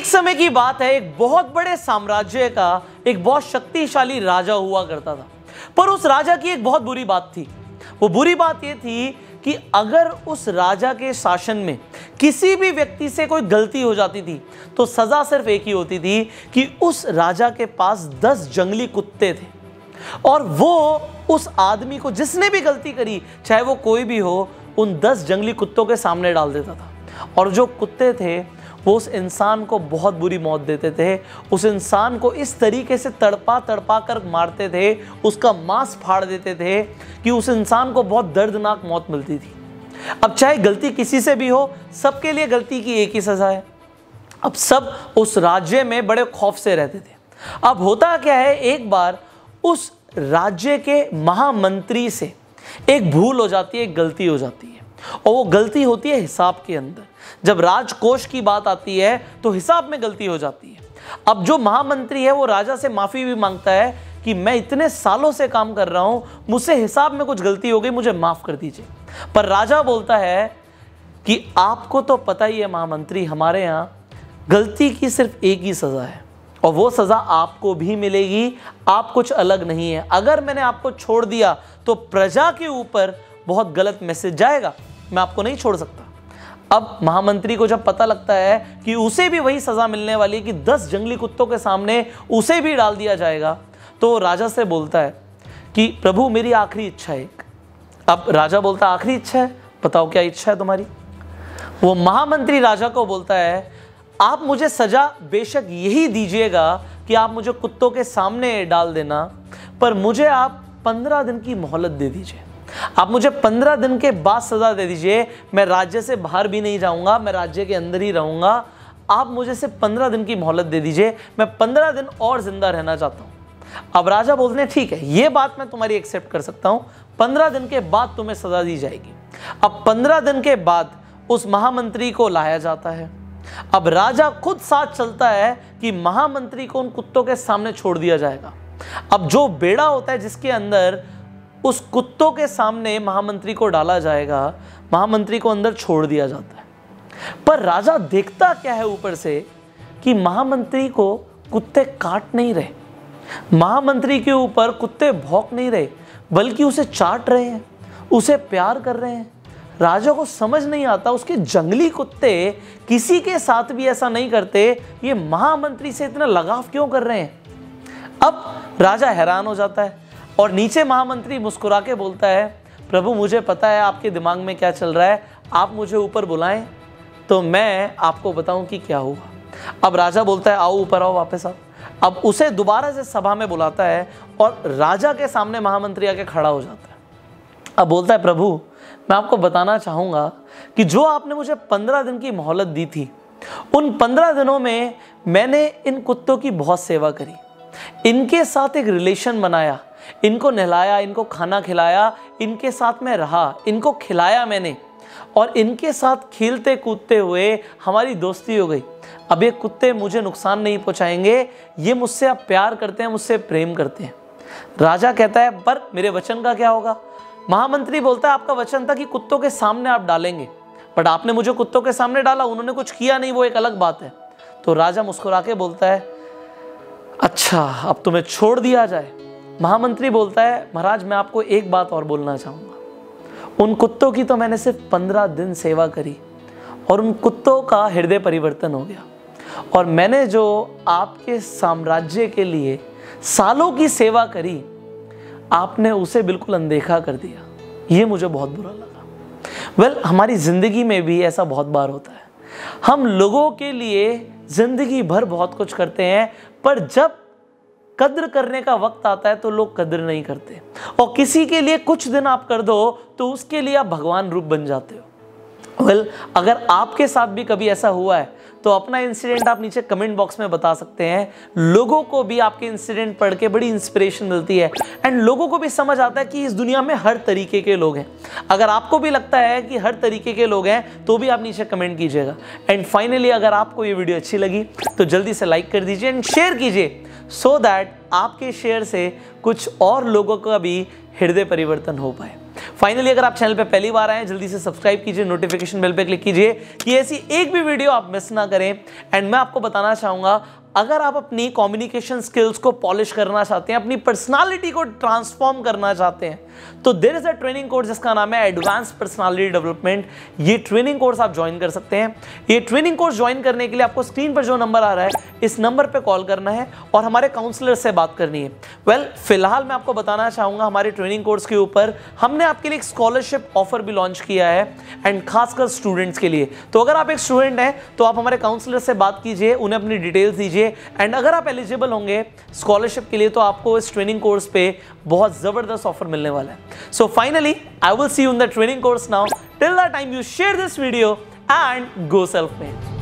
एक समय की बात है, एक बहुत बड़े साम्राज्य का एक बहुत शक्तिशाली राजा हुआ करता था। पर उस राजा की एक बहुत बुरी बात थी। वो बुरी बात ये थी कि अगर उस राजा के शासन में किसी भी व्यक्ति से कोई गलती हो जाती थी तो सजा सिर्फ एक ही होती थी कि उस राजा के पास 10 जंगली कुत्ते थे और वो उस आदमी को जिसने भी गलती करी, चाहे वो कोई भी हो, उन 10 जंगली कुत्तों के सामने डाल देता था। और जो कुत्ते थे वो उस इंसान को बहुत बुरी मौत देते थे। उस इंसान को इस तरीके से तड़पा कर मारते थे, उसका मांस फाड़ देते थे कि उस इंसान को बहुत दर्दनाक मौत मिलती थी। अब चाहे गलती किसी से भी हो, सबके लिए गलती की एक ही सज़ा है। अब सब उस राज्य में बड़े खौफ से रहते थे। अब होता क्या है, एक बार उस राज्य के महामंत्री से एक भूल हो जाती है, एक गलती हो जाती है, और वो गलती होती है हिसाब के अंदर। जब राजकोष की बात आती है तो हिसाब में गलती हो जाती है। अब जो महामंत्री है वो राजा से माफ़ी भी मांगता है कि मैं इतने सालों से काम कर रहा हूँ, मुझसे हिसाब में कुछ गलती हो गई, मुझे माफ़ कर दीजिए। पर राजा बोलता है कि आपको तो पता ही है महामंत्री, हमारे यहाँ गलती की सिर्फ एक ही सज़ा है और वो सज़ा आपको भी मिलेगी। आप कुछ अलग नहीं है। अगर मैंने आपको छोड़ दिया तो प्रजा के ऊपर बहुत गलत मैसेज जाएगा, मैं आपको नहीं छोड़ सकता। अब महामंत्री को जब पता लगता है कि उसे भी वही सज़ा मिलने वाली है कि 10 जंगली कुत्तों के सामने उसे भी डाल दिया जाएगा, तो राजा से बोलता है कि प्रभु, मेरी आखिरी इच्छा है। अब राजा बोलता है, आखिरी इच्छा है? बताओ क्या इच्छा है तुम्हारी। वो महामंत्री राजा को बोलता है, आप मुझे सज़ा बेशक यही दीजिएगा कि आप मुझे कुत्तों के सामने डाल देना, पर मुझे आप 15 दिन की मोहलत दे दीजिए। आप मुझे 15 दिन के बाद सज़ा दे दीजिए। मैं राज्य से बाहर भी नहीं जाऊंगा, मैं राज्य के अंदर ही रहूंगा। आप मुझे सिर्फ 15 दिन की मोहलत दे दीजिए, मैं 15 दिन और ज़िंदा रहना चाहता हूँ। अब राजा बोलते हैं, ठीक है, ये बात मैं तुम्हारी एक्सेप्ट कर सकता हूँ, 15 दिन के बाद तुम्हें सज़ा दी जाएगी। अब 15 दिन के बाद उस महामंत्री को लाया जाता है। अब राजा खुद साथ चलता है कि महामंत्री को उन कुत्तों के सामने छोड़ दिया जाएगा। अब जो बेड़ा होता है जिसके अंदर उस कुत्तों के सामने महामंत्री को डाला जाएगा, महामंत्री को अंदर छोड़ दिया जाता है। पर राजा देखता क्या है ऊपर से कि महामंत्री को कुत्ते काट नहीं रहे, महामंत्री के ऊपर कुत्ते भौंक नहीं रहे, बल्कि उसे चाट रहे हैं, उसे प्यार कर रहे हैं। राजा को समझ नहीं आता, उसके जंगली कुत्ते किसी के साथ भी ऐसा नहीं करते, ये महामंत्री से इतना लगाव क्यों कर रहे हैं। अब राजा हैरान हो जाता है और नीचे महामंत्री मुस्कुरा के बोलता है, प्रभु, मुझे पता है आपके दिमाग में क्या चल रहा है, आप मुझे ऊपर बुलाएं तो मैं आपको बताऊं कि क्या हुआ। अब राजा बोलता है, आओ ऊपर आओ वापस आओ। अब उसे दोबारा से सभा में बुलाता है और राजा के सामने महामंत्री आके खड़ा हो जाता है। अब बोलता है, प्रभु, मैं आपको बताना चाहूँगा कि जो आपने मुझे 15 दिन की मोहलत दी थी, उन 15 दिनों में मैंने इन कुत्तों की बहुत सेवा करी, इनके साथ एक रिलेशन बनाया, इनको नहलाया, इनको खाना खिलाया, इनके साथ मैं रहा, इनको खिलाया मैंने, और इनके साथ खेलते कूदते हुए हमारी दोस्ती हो गई। अब ये कुत्ते मुझे नुकसान नहीं पहुंचाएंगे, ये मुझसे अब प्यार करते हैं, मुझसे प्रेम करते हैं। राजा कहता है, पर मेरे वचन का क्या होगा। महामंत्री बोलता है, आपका वचन था कि कुत्तों के सामने आप डालेंगे, बट आपने मुझे कुत्तों के सामने डाला, उन्होंने कुछ किया नहीं, वो एक अलग बात है। तो राजा मुस्कुरा के बोलता है, अच्छा, अब तुम्हें छोड़ दिया जाए। महामंत्री बोलता है, महाराज, मैं आपको एक बात और बोलना चाहूँगा, उन कुत्तों की तो मैंने सिर्फ 15 दिन सेवा करी और उन कुत्तों का हृदय परिवर्तन हो गया, और मैंने जो आपके साम्राज्य के लिए सालों की सेवा करी, आपने उसे बिल्कुल अनदेखा कर दिया, ये मुझे बहुत बुरा लगा। वेल, हमारी ज़िंदगी में भी ऐसा बहुत बार होता है। हम लोगों के लिए ज़िंदगी भर बहुत कुछ करते हैं, पर जब कद्र करने का वक्त आता है तो लोग कद्र नहीं करते, और किसी के लिए कुछ दिन आप कर दो तो उसके लिए आप भगवान रूप बन जाते हो। वेल, अगर आपके साथ भी कभी ऐसा हुआ है तो अपना इंसिडेंट आप नीचे कमेंट बॉक्स में बता सकते हैं। लोगों को भी आपके इंसिडेंट पढ़ के बड़ी इंस्पिरेशन मिलती है, एंड लोगों को भी समझ आता है कि इस दुनिया में हर तरीके के लोग हैं। अगर आपको भी लगता है कि हर तरीके के लोग हैं तो भी आप नीचे कमेंट कीजिएगा। एंड फाइनली, अगर आपको ये वीडियो अच्छी लगी तो जल्दी से लाइक कर दीजिए एंड शेयर कीजिए, सो दैट आपके शेयर से कुछ और लोगों का भी हृदय परिवर्तन हो पाए। फाइनली अगर आप चैनल पे पहली बार आए जल्दी से सब्सक्राइब कीजिए, नोटिफिकेशन बेल पे क्लिक कीजिए कि ऐसी एक भी वीडियो आप मिस ना करें। एंड मैं आपको बताना चाहूँगा, अगर आप अपनी कम्युनिकेशन स्किल्स को पॉलिश करना चाहते हैं, अपनी पर्सनालिटी को ट्रांसफॉर्म करना चाहते हैं, तो there is a training course जिसका नाम है एडवांस पर्सनालिटी डेवलपमेंट। ये ट्रेनिंग कोर्स आप ज्वाइन कर सकते हैं। ये ट्रेनिंग कोर्स ज्वाइन करने के लिए आपको स्क्रीन पर जो नंबर आ रहा है इस नंबर पर कॉल करना है और हमारे काउंसलर से बात करनी है। फिलहाल मैं आपको बताना चाहूँगा, हमारे ट्रेनिंग कोर्स के ऊपर हमने आपके लिए एक स्कॉलरशिप ऑफर भी लॉन्च किया है एंड खासकर स्टूडेंट्स के लिए। तो अगर आप एक स्टूडेंट हैं तो आप हमारे काउंसलर से बात कीजिए, उन्हें अपनी डिटेल्स दीजिए एंड अगर आप एलिजिबल होंगे स्कॉलरशिप के लिए तो आपको इस ट्रेनिंग कोर्स पे बहुत जबरदस्त ऑफर मिलने वाला है। So finally I will see you in the training course now. Till that time you share this video and go self made.